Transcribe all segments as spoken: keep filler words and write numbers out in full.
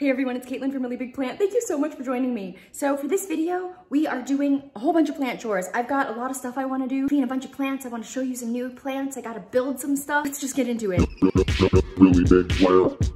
Hey everyone, it's Caitlin from Really Big Plant. Thank you so much for joining me. So for this video, we are doing a whole bunch of plant chores. I've got a lot of stuff I wanna do, clean a bunch of plants. I wanna show you some new plants. I gotta build some stuff. Let's just get into it. Really Big Plant.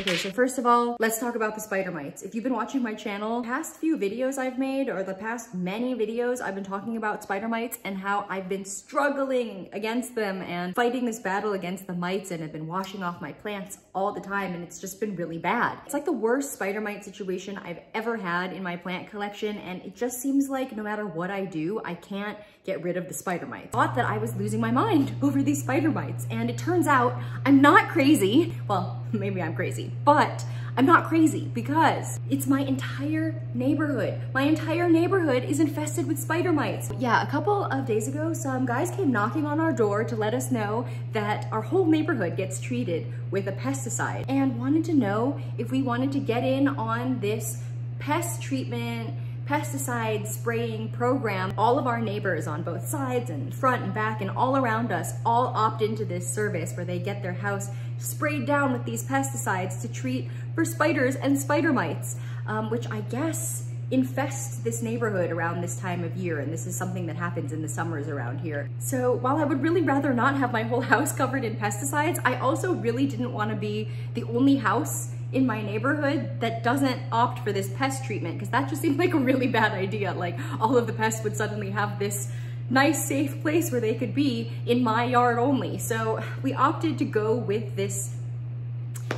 Okay, so first of all, let's talk about the spider mites. If you've been watching my channel, the past few videos I've made, or the past many videos, I've been talking about spider mites and how I've been struggling against them and fighting this battle against the mites, and I've been washing off my plants all the time, and it's just been really bad. It's like the worst spider mite situation I've ever had in my plant collection, and it just seems like no matter what I do, I can't get rid of the spider mites. I thought that I was losing my mind over these spider mites, and it turns out I'm not crazy. Well, maybe I'm crazy, but I'm not crazy because it's my entire neighborhood. My entire neighborhood is infested with spider mites. Yeah, a couple of days ago, some guys came knocking on our door to let us know that our whole neighborhood gets treated with a pesticide and wanted to know if we wanted to get in on this pest treatment, pesticide spraying program. All of our neighbors on both sides and front and back and all around us all opt into this service where they get their house sprayed down with these pesticides to treat for spiders and spider mites, um, which I guess infest this neighborhood around this time of year, and this is something that happens in the summers around here. So while I would really rather not have my whole house covered in pesticides, I also really didn't want to be the only house in my neighborhood that doesn't opt for this pest treatment, because that just seemed like a really bad idea. Like, all of the pests would suddenly have this nice safe place where they could be in my yard only. So we opted to go with this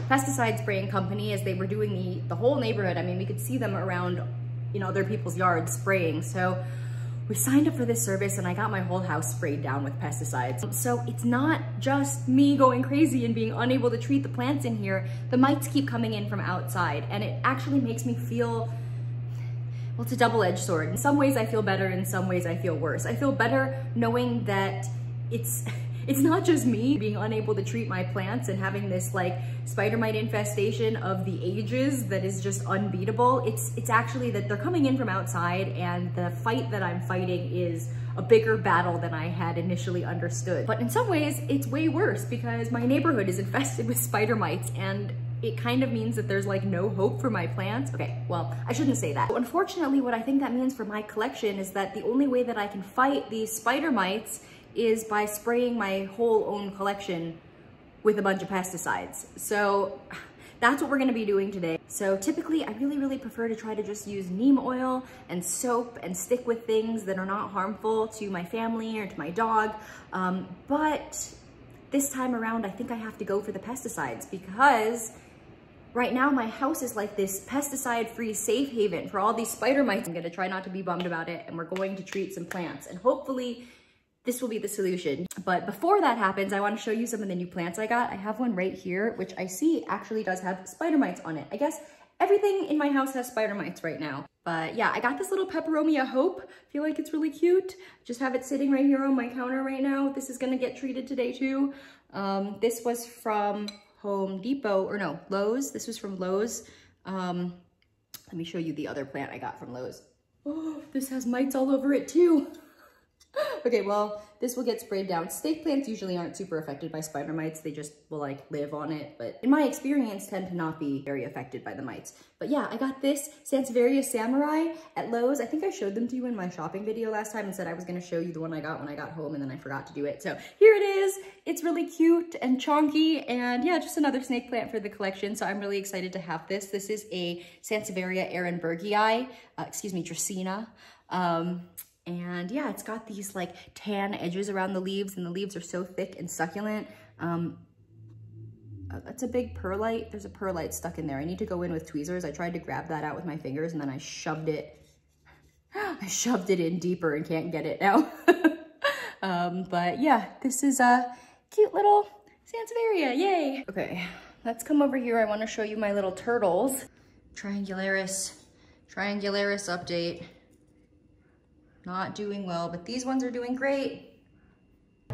pesticide spraying company as they were doing the, the whole neighborhood. I mean, we could see them around, you know, other people's yards spraying. So we signed up for this service and I got my whole house sprayed down with pesticides. So it's not just me going crazy and being unable to treat the plants in here. The mites keep coming in from outside, and it actually makes me feel, well, it's a double-edged sword. In some ways I feel better, in some ways I feel worse. I feel better knowing that it's, it's not just me being unable to treat my plants and having this like spider mite infestation of the ages that is just unbeatable. It's, it's actually that they're coming in from outside, and the fight that I'm fighting is a bigger battle than I had initially understood. But in some ways it's way worse because my neighborhood is infested with spider mites, and it kind of means that there's like no hope for my plants. Okay, well, I shouldn't say that. So unfortunately, what I think that means for my collection is that the only way that I can fight these spider mites is by spraying my whole own collection with a bunch of pesticides. So that's what we're gonna be doing today. So typically I really, really prefer to try to just use neem oil and soap and stick with things that are not harmful to my family or to my dog. Um, but this time around, I think I have to go for the pesticides because right now my house is like this pesticide-free safe haven for all these spider mites. I'm gonna try not to be bummed about it, and we're going to treat some plants, and hopefully this will be the solution. But before that happens, I wanna show you some of the new plants I got. I have one right here, which I see actually does have spider mites on it. I guess everything in my house has spider mites right now. But yeah, I got this little Peperomia Hope. I feel like it's really cute. Just have it sitting right here on my counter right now. This is gonna get treated today too. Um, this was from Home Depot, or no, Lowe's. This was from Lowe's. Um, let me show you the other plant I got from Lowe's. Oh, this has mites all over it too. Okay, well, this will get sprayed down. Stake plants usually aren't super affected by spider mites. They just will like live on it, but in my experience tend to not be very affected by the mites. But yeah, I got this Sansevieria Samurai at Lowe's. I think I showed them to you in my shopping video last time and said I was gonna show you the one I got when I got home, and then I forgot to do it. So here it is. It's really cute and chonky, and yeah, just another snake plant for the collection. So I'm really excited to have this. This is a Sansevieria arenbergii, uh, excuse me, Dracaena. Um, And yeah, it's got these like tan edges around the leaves, and the leaves are so thick and succulent. Um, oh, that's a big perlite. There's a perlite stuck in there. I need to go in with tweezers. I tried to grab that out with my fingers and then I shoved it. I shoved it in deeper and can't get it now. um, but yeah, this is a cute little Sansevieria, yay. Okay, let's come over here. I wanna show you my little turtles. Triangularis, Triangularis update. Not doing well, but these ones are doing great.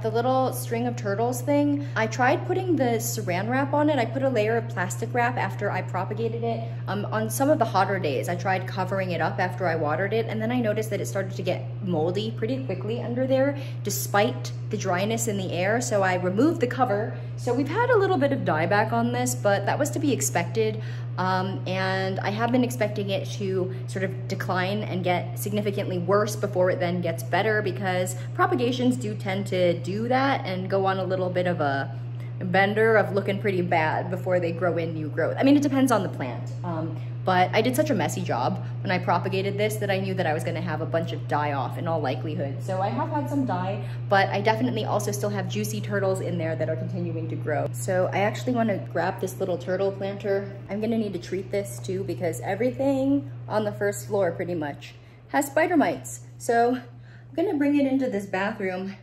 The little string of turtles thing, I tried putting the saran wrap on it. I put a layer of plastic wrap after I propagated it. Um, on some of the hotter days, I tried covering it up after I watered it, and then I noticed that it started to get moldy pretty quickly under there, despite the dryness in the air. So I removed the cover. So we've had a little bit of dieback on this, but that was to be expected. Um, and I have been expecting it to sort of decline and get significantly worse before it then gets better, because propagations do tend to do that and go on a little bit of a bender of looking pretty bad before they grow in new growth. I mean, it depends on the plant. Um, But I did such a messy job when I propagated this that I knew that I was gonna have a bunch of die off in all likelihood. So I have had some die, but I definitely also still have juicy turtles in there that are continuing to grow. So I actually wanna grab this little turtle planter. I'm gonna need to treat this too, because everything on the first floor pretty much has spider mites. So I'm gonna bring it into this bathroom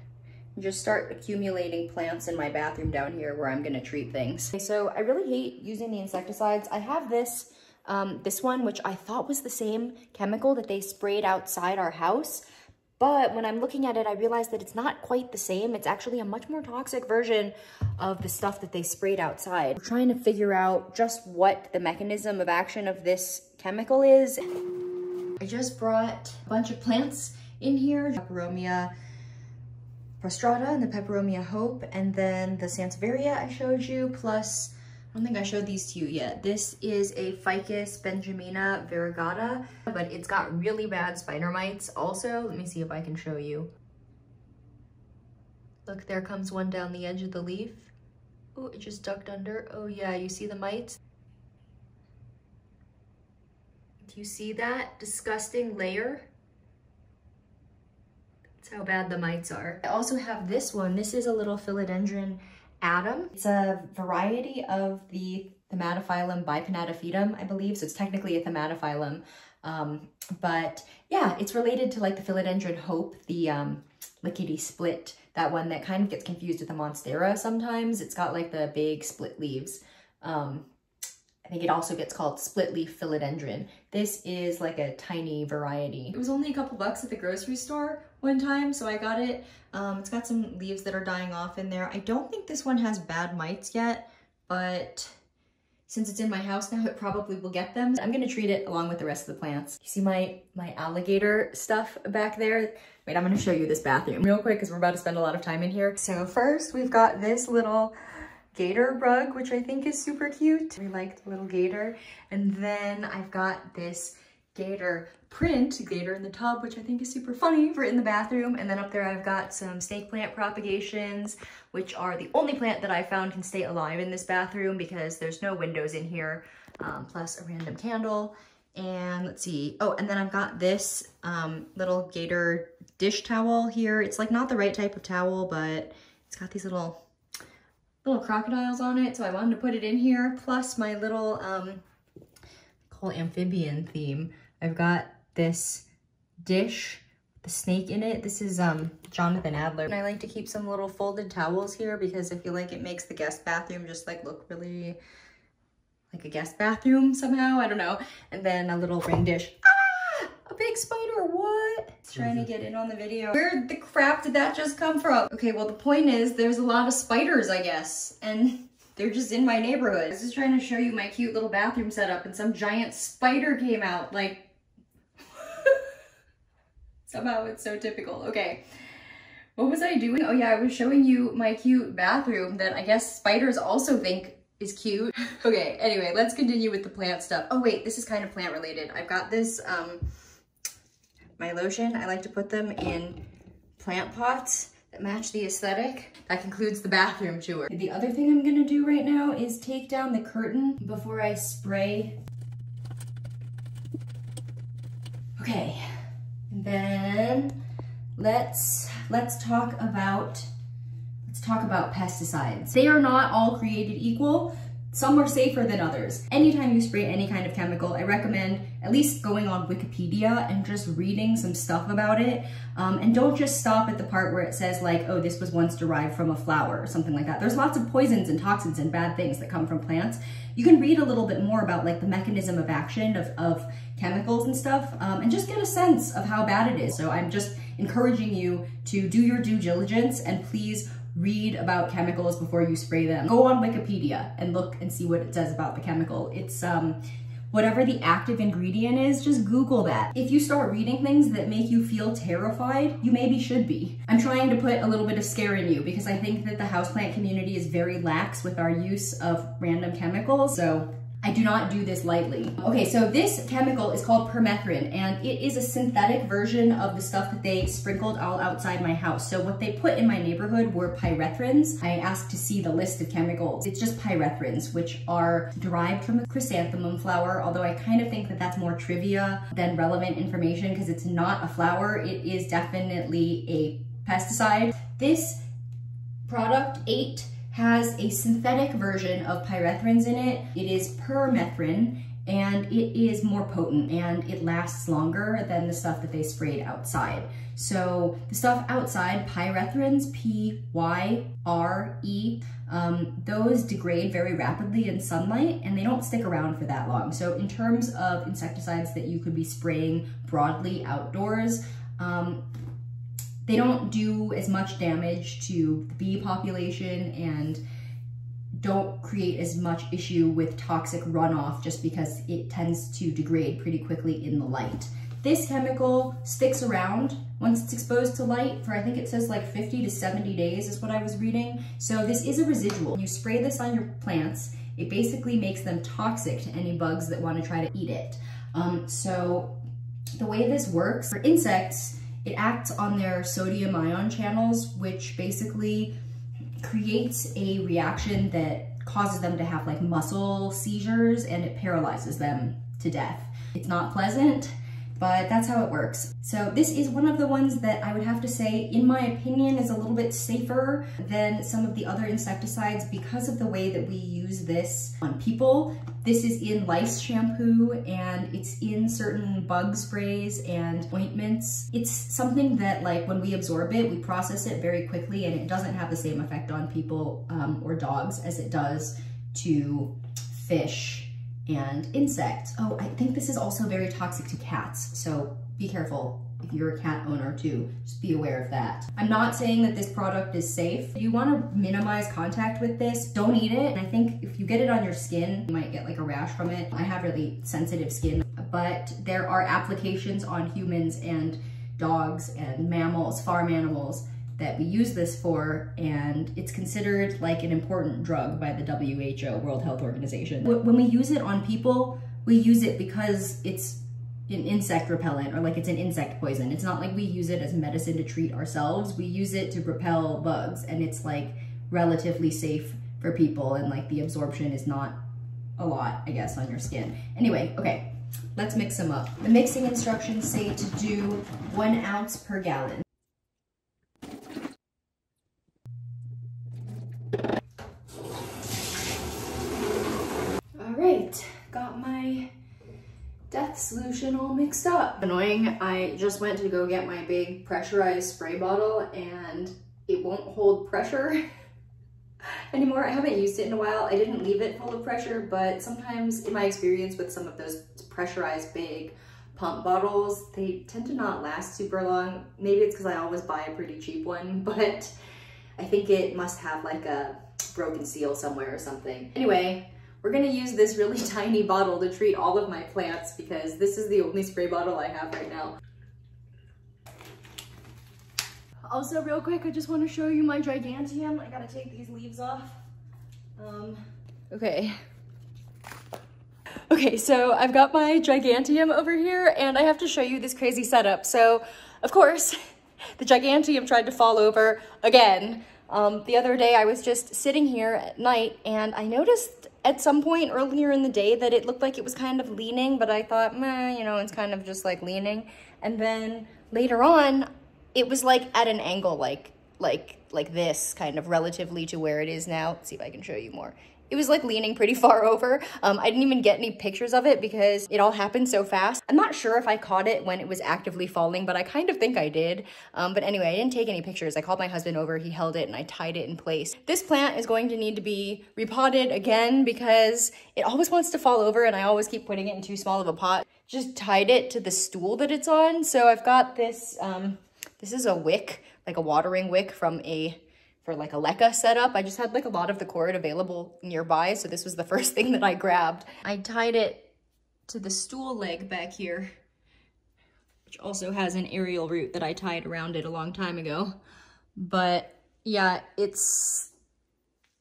and just start accumulating plants in my bathroom down here where I'm gonna treat things. Okay, so I really hate using the insecticides. I have this Um, this one, which I thought was the same chemical that they sprayed outside our house. But when I'm looking at it, I realized that it's not quite the same. It's actually a much more toxic version of the stuff that they sprayed outside. We're trying to figure out just what the mechanism of action of this chemical is. I just brought a bunch of plants in here. Peperomia prostrata and the Peperomia Hope, and then the Sansevieria I showed you, plus I don't think I showed these to you yet. This is a Ficus Benjamina variegata, but it's got really bad spider mites also. Let me see if I can show you. Look, there comes one down the edge of the leaf. Oh, it just ducked under. Oh yeah, you see the mites? Do you see that disgusting layer? That's how bad the mites are. I also have this one. This is a little philodendron Adam. It's a variety of the Thaumatophyllum bipinnatifidum, I believe, so it's technically a Thaumatophyllum. Um, but yeah, it's related to like the Philodendron Hope, the um, Lickety Split, that one that kind of gets confused with the Monstera sometimes. It's got like the big split leaves. Um, I think it also gets called split leaf philodendron. This is like a tiny variety. It was only a couple bucks at the grocery store one time, so I got it. Um, it's got some leaves that are dying off in there. I don't think this one has bad mites yet, but since it's in my house now, it probably will get them. I'm gonna treat it along with the rest of the plants. You see my, my alligator stuff back there? Wait, I'm gonna show you this bathroom real quick because we're about to spend a lot of time in here. So first, we've got this little gator rug, which I think is super cute. We like the little gator. And then I've got this gator print, gator in the tub, which I think is super funny for in the bathroom. And then up there I've got some snake plant propagations, which are the only plant that I found can stay alive in this bathroom because there's no windows in here, um, plus a random candle. And let's see, oh, and then I've got this um, little gator dish towel here. It's like not the right type of towel, but it's got these little little crocodiles on it, so I wanted to put it in here, plus my little um, whole amphibian theme. I've got this dish with the snake in it. This is um, Jonathan Adler. And I like to keep some little folded towels here because I feel like it makes the guest bathroom just like look really like a guest bathroom somehow, I don't know. And then a little ring dish. Ah! A big spider, what? It's trying to get in on the video. Where the crap did that just come from? Okay, well the point is there's a lot of spiders, I guess. And they're just in my neighborhood. I was just trying to show you my cute little bathroom setup and some giant spider came out, like, somehow it's so typical. Okay, what was I doing? Oh yeah, I was showing you my cute bathroom that I guess spiders also think is cute. Okay, anyway, let's continue with the plant stuff. Oh wait, this is kind of plant related. I've got this, um, my lotion. I like to put them in plant pots that match the aesthetic. That concludes the bathroom tour. The other thing I'm gonna do right now is take down the curtain before I spray. Okay, and then let's let's talk about let's talk about pesticides. They are not all created equal. Some are safer than others. Anytime you spray any kind of chemical, I recommend at least going on Wikipedia and just reading some stuff about it. Um, and don't just stop at the part where it says like, oh, this was once derived from a flower or something like that. There's lots of poisons and toxins and bad things that come from plants. You can read a little bit more about like the mechanism of action of, of chemicals and stuff, um, and just get a sense of how bad it is. So I'm just encouraging you to do your due diligence and please read about chemicals before you spray them. Go on Wikipedia and look and see what it says about the chemical. It's um, whatever the active ingredient is, just Google that. If you start reading things that make you feel terrified, you maybe should be. I'm trying to put a little bit of scare in you because I think that the houseplant community is very lax with our use of random chemicals, so I do not do this lightly. Okay, so this chemical is called permethrin, and it is a synthetic version of the stuff that they sprinkled all outside my house. So what they put in my neighborhood were pyrethrins. I asked to see the list of chemicals. It's just pyrethrins, which are derived from a chrysanthemum flower, although I kind of think that that's more trivia than relevant information because it's not a flower. It is definitely a pesticide. This product eight has a synthetic version of pyrethrins in it. It is permethrin, and it is more potent, and it lasts longer than the stuff that they sprayed outside. So the stuff outside, pyrethrins, P Y R E, um, those degrade very rapidly in sunlight, and they don't stick around for that long. So in terms of insecticides that you could be spraying broadly outdoors, um, they don't do as much damage to the bee population and don't create as much issue with toxic runoff just because it tends to degrade pretty quickly in the light. This chemical sticks around once it's exposed to light for, I think it says like fifty to seventy days is what I was reading. So this is a residual. You spray this on your plants, it basically makes them toxic to any bugs that want to try to eat it. Um, so the way this works, for insects, it acts on their sodium ion channels, which basically creates a reaction that causes them to have like muscle seizures, and it paralyzes them to death. It's not pleasant, but that's how it works. So this is one of the ones that I would have to say, in my opinion, is a little bit safer than some of the other insecticides because of the way that we use this on people. This is in lice shampoo, and it's in certain bug sprays and ointments. It's something that, like, when we absorb it, we process it very quickly, and it doesn't have the same effect on people um, or dogs as it does to fish and insects. Oh, I think this is also very toxic to cats, so be careful if you're a cat owner too. Just be aware of that. I'm not saying that this product is safe. If you want to minimize contact with this, don't eat it. And I think if you get it on your skin, you might get like a rash from it. I have really sensitive skin, but there are applications on humans and dogs and mammals, farm animals, that we use this for, and it's considered like an important drug by the W H O, World Health Organization. When we use it on people, we use it because it's an insect repellent or like it's an insect poison. It's not like we use it as medicine to treat ourselves. We use it to repel bugs, and it's like relatively safe for people, and like the absorption is not a lot, I guess, on your skin. Anyway, okay, let's mix them up. The mixing instructions say to do one ounce per gallon. Solution all mixed up. Annoying, I just went to go get my big pressurized spray bottle, and it won't hold pressure anymore. I haven't used it in a while. I didn't leave it full of pressure, but sometimes in my experience with some of those pressurized big pump bottles, they tend to not last super long. Maybe it's because I always buy a pretty cheap one, but I think it must have like a broken seal somewhere or something. Anyway, we're gonna use this really tiny bottle to treat all of my plants because this is the only spray bottle I have right now. Also, real quick, I just wanna show you my giganteum. I gotta take these leaves off. Um, okay. Okay, so I've got my giganteum over here, and I have to show you this crazy setup. So, of course, the giganteum tried to fall over again. Um, the other day I was just sitting here at night, and I noticed at some point earlier in the day that it looked like it was kind of leaning, but I thought, meh, you know, it's kind of just like leaning. And then later on, it was like at an angle, like, like, like this kind of relatively to where it is now. Let's see if I can show you more. It was like leaning pretty far over. Um, I didn't even get any pictures of it because it all happened so fast. I'm not sure if I caught it when it was actively falling, but I kind of think I did. Um, but anyway, I didn't take any pictures. I called my husband over, he held it, and I tied it in place. This plant is going to need to be repotted again because it always wants to fall over, and I always keep putting it in too small of a pot. Just tied it to the stool that it's on. So I've got this, um, this is a wick, like a watering wick from a, for like a LECA setup. I just had like a lot of the cord available nearby, so this was the first thing that I grabbed. I tied it to the stool leg back here, which also has an aerial root that I tied around it a long time ago. But yeah, it's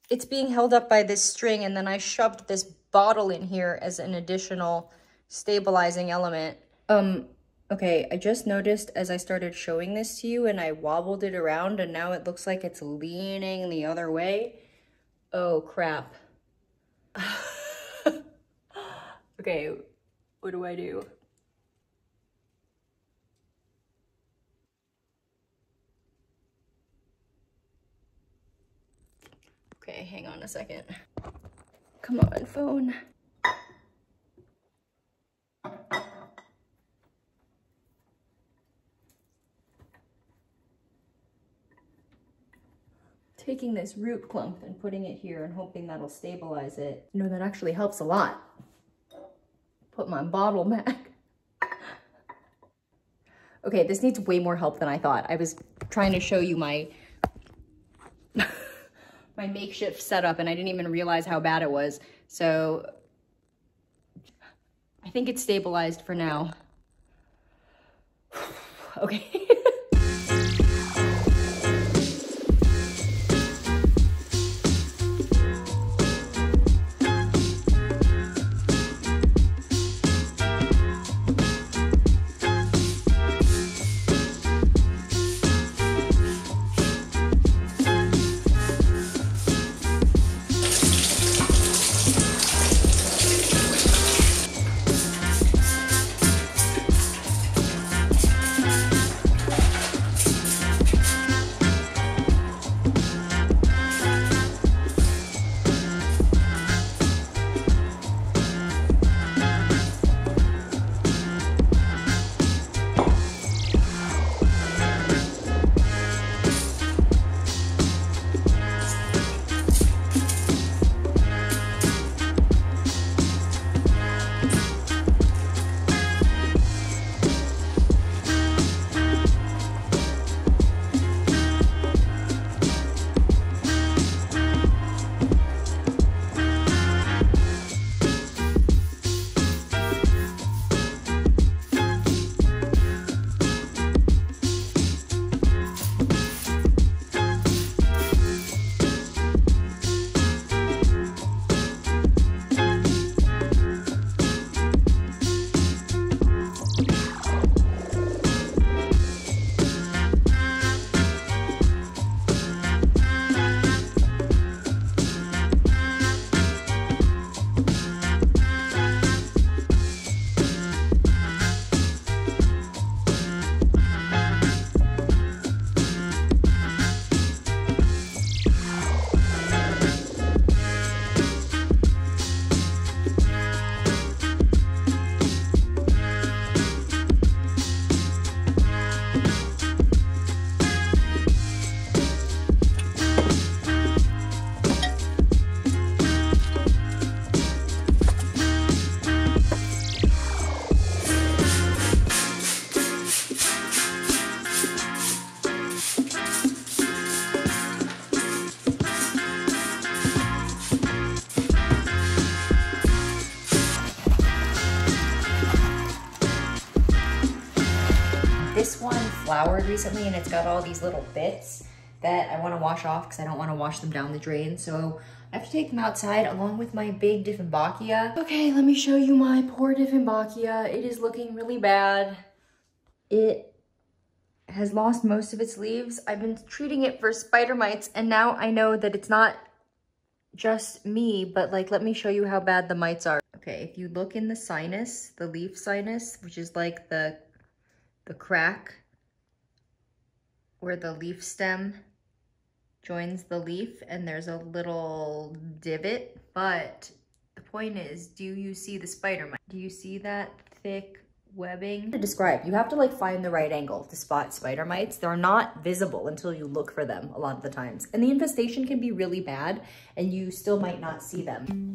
it's being held up by this string, and then I shoved this bottle in here as an additional stabilizing element. Um, okay, I just noticed as I started showing this to you and I wobbled it around, and now it looks like it's leaning the other way. Oh, crap. Okay, what do I do? Okay, hang on a second. Come on, phone. Taking this root clump and putting it here and hoping that'll stabilize it. You know, that actually helps a lot. Put my bottle back. Okay, this needs way more help than I thought. I was trying to show you my my makeshift setup, and I didn't even realize how bad it was. So I think it's stabilized for now. Okay. Flowered recently, and it's got all these little bits that I want to wash off because I don't want to wash them down the drain, so I have to take them outside along with my big dieffenbachia. Okay, let me show you my poor dieffenbachia. It is looking really bad. It has lost most of its leaves. I've been treating it for spider mites, and now I know that it's not just me, but like, let me show you how bad the mites are. Okay, if you look in the sinus, the leaf sinus, which is like the the crack where the leaf stem joins the leaf, and there's a little divot. But the point is, do you see the spider mite? Do you see that thick webbing? To describe, you have to like find the right angle to spot spider mites. They're not visible until you look for them a lot of the times. And the infestation can be really bad and you still might not see them.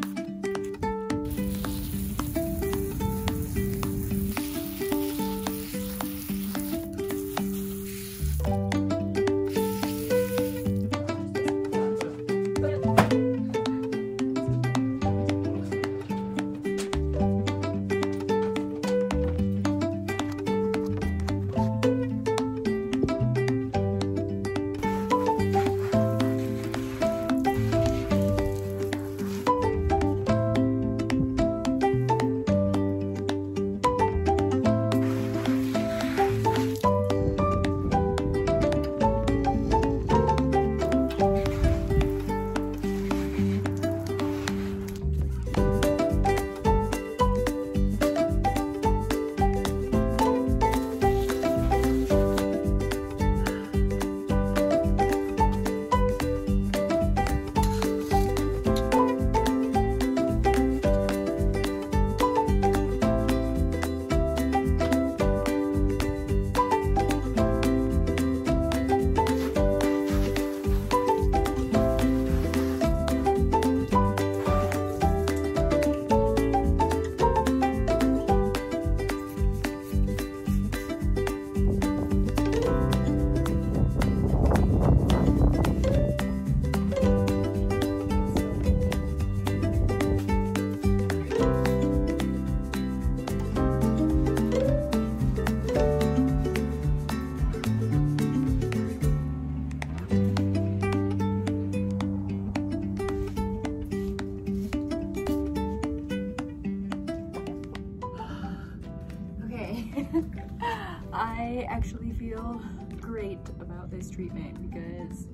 I actually feel great about this treatment because,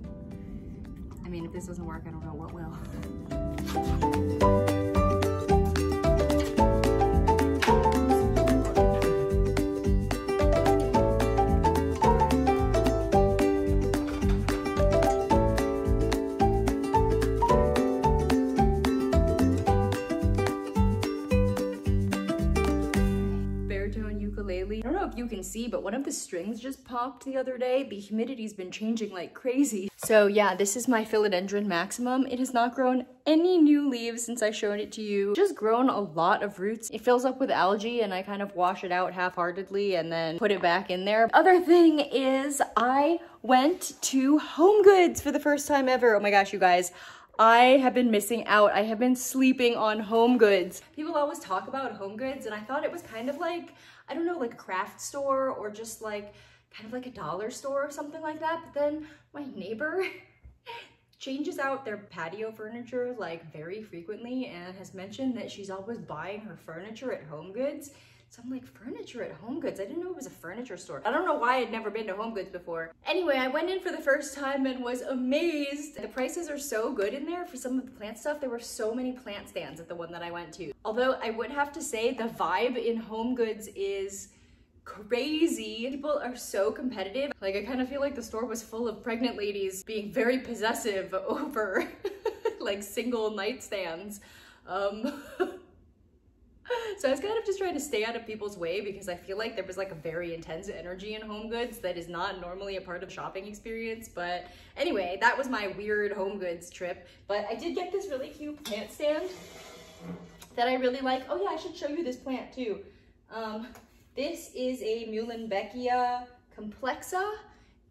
I mean, if this doesn't work, I don't know what will. I don't know if you can see, but one of the strings just popped the other day. The humidity's been changing like crazy. So yeah, this is my philodendron maximum. It has not grown any new leaves since I showed it to you. Just grown a lot of roots. It fills up with algae and I kind of wash it out half-heartedly and then put it back in there. Other thing is I went to HomeGoods for the first time ever. Oh my gosh, you guys. I have been missing out. I have been sleeping on HomeGoods. People always talk about HomeGoods and I thought it was kind of like, I don't know, like a craft store or just like kind of like a dollar store or something like that. But then my neighbor changes out their patio furniture like very frequently and has mentioned that she's always buying her furniture at HomeGoods. So I'm like, furniture at HomeGoods? I didn't know it was a furniture store. I don't know why I'd never been to HomeGoods before. Anyway, I went in for the first time and was amazed. The prices are so good in there for some of the plant stuff. There were so many plant stands at the one that I went to. Although I would have to say the vibe in HomeGoods is crazy. People are so competitive. Like, I kind of feel like the store was full of pregnant ladies being very possessive over like single nightstands. Um... So I was kind of just trying to stay out of people's way because I feel like there was like a very intense energy in HomeGoods that is not normally a part of shopping experience. But anyway, that was my weird HomeGoods trip. But I did get this really cute plant stand that I really like. Oh yeah, I should show you this plant too. Um, this is a Muehlenbeckia complexa,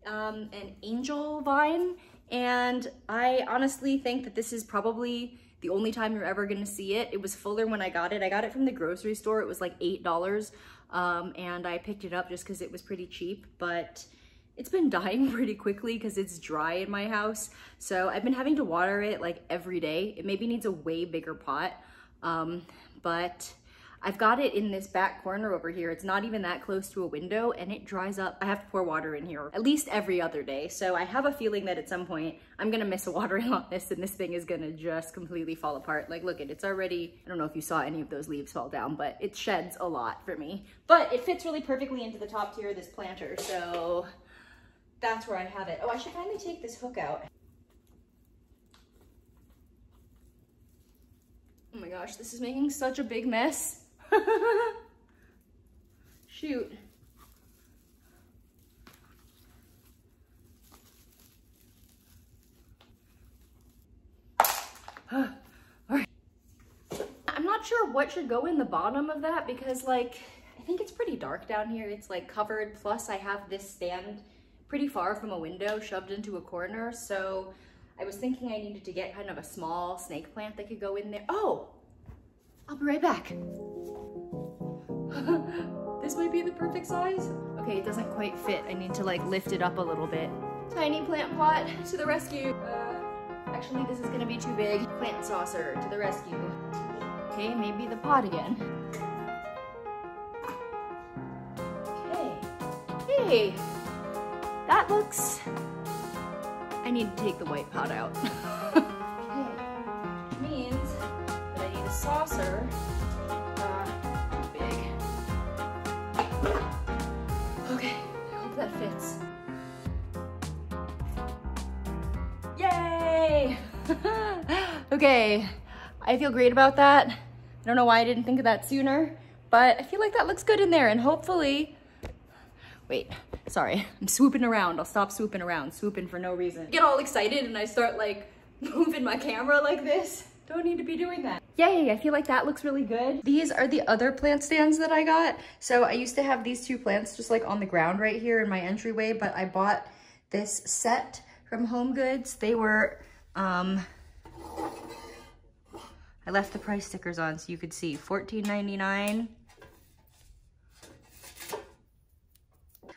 um, an angel vine. And I honestly think that this is probably the only time you're ever gonna see it. It was fuller when I got it. I got it from the grocery store. It was like eight dollars. Um, and I picked it up just cause it was pretty cheap, but it's been dying pretty quickly cause it's dry in my house. So I've been having to water it like every day. It maybe needs a way bigger pot, um, but I've got it in this back corner over here. It's not even that close to a window and it dries up. I have to pour water in here at least every other day. So I have a feeling that at some point I'm gonna miss a watering on this and this thing is gonna just completely fall apart. Like, look, it's already, I don't know if you saw any of those leaves fall down, but it sheds a lot for me. But it fits really perfectly into the top tier of this planter. So that's where I have it. Oh, I should finally take this hook out. Oh my gosh, this is making such a big mess. Shoot. All right. I'm not sure what should go in the bottom of that because, like, I think it's pretty dark down here. It's like covered. Plus I have this stand pretty far from a window shoved into a corner. So I was thinking I needed to get kind of a small snake plant that could go in there. Oh, I'll be right back. This might be the perfect size. Okay, it doesn't quite fit. I need to like lift it up a little bit. Tiny plant pot to the rescue. Uh, actually, this is gonna be too big. Plant saucer to the rescue. Okay, maybe the pot again. Okay, hey, that looks, I need to take the white pot out. Okay, which means that I need a saucer. That fits. Yay! Okay, I feel great about that. I don't know why I didn't think of that sooner, but I feel like that looks good in there and hopefully, wait, sorry, I'm swooping around. I'll stop swooping around, swooping for no reason. I get all excited and I start like moving my camera like this. Don't need to be doing that. Yay, I feel like that looks really good. These are the other plant stands that I got. So I used to have these two plants just like on the ground right here in my entryway, but I bought this set from HomeGoods. They were, um, I left the price stickers on so you could see, fourteen ninety-nine.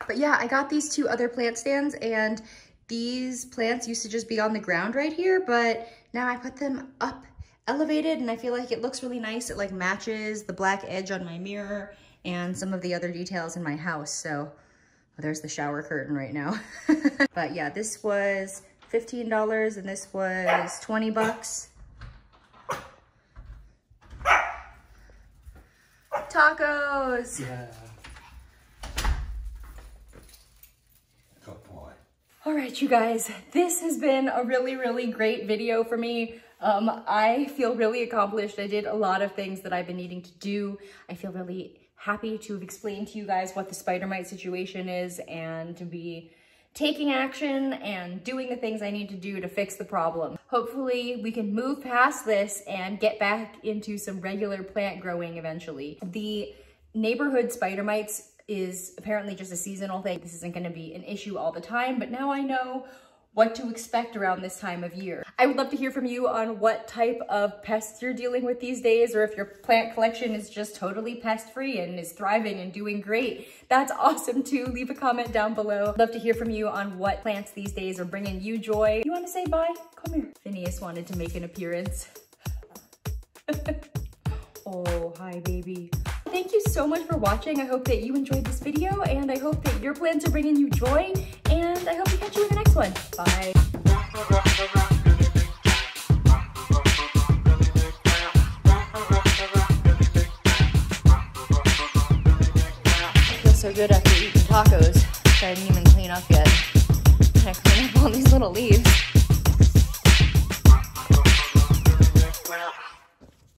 But yeah, I got these two other plant stands and these plants used to just be on the ground right here, but now I put them up elevated and I feel like it looks really nice. It like matches the black edge on my mirror and some of the other details in my house. So Oh, there's the shower curtain right now. But yeah, this was fifteen dollars and this was twenty bucks. Tacos! Yeah. Good boy. All right, you guys, this has been a really, really great video for me. Um, I feel really accomplished. I did a lot of things that I've been needing to do. I feel really happy to have explained to you guys what the spider mite situation is and to be taking action and doing the things I need to do to fix the problem. Hopefully we can move past this and get back into some regular plant growing eventually. The neighborhood spider mites is apparently just a seasonal thing. This isn't gonna be an issue all the time, but now I know what to expect around this time of year. I would love to hear from you on what type of pests you're dealing with these days, or if your plant collection is just totally pest-free and is thriving and doing great. That's awesome too. Leave a comment down below. Love to hear from you on what plants these days are bringing you joy. You want to say bye? Come here. Phineas wanted to make an appearance. Oh, hi, baby. Thank you so much for watching. I hope that you enjoyed this video, and I hope that your plants are bringing you joy, and I hope to catch you in the next one. Bye. I feel so good after eating tacos, which I didn't even clean up yet.